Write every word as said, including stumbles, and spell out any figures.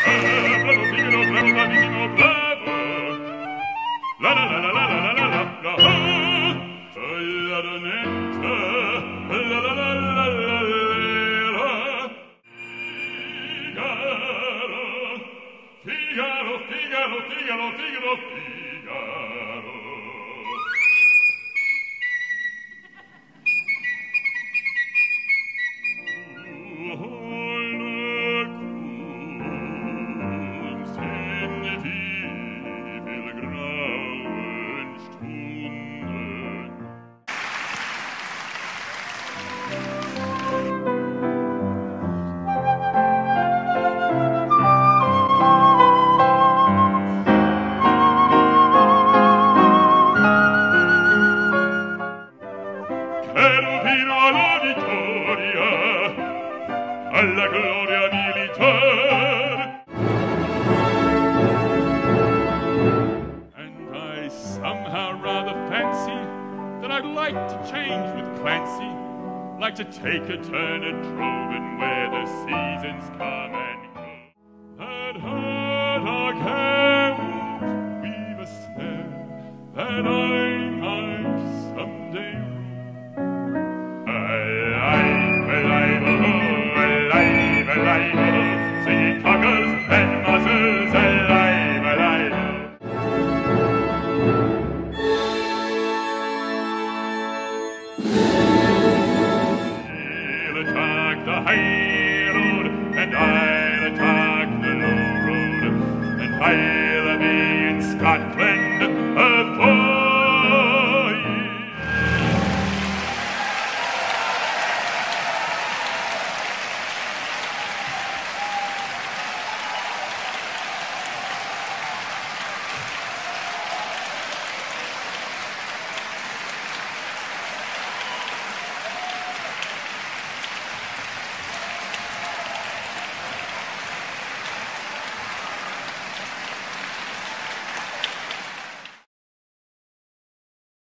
Figaro, Figaro, Figaro, Figaro, Figaro. Alla gloria militar. And I somehow rather fancy that I'd like to change with Clancy, like to take a turn at droving where the seasons come and go. That hurt our count, we've a snare that I might someday rule. Alive, alive, alive. Alive, alive, singing cockers and muzzles, alive, alive. He'll attack the high road, and I'll attack the low road, and I'll be in Scotland.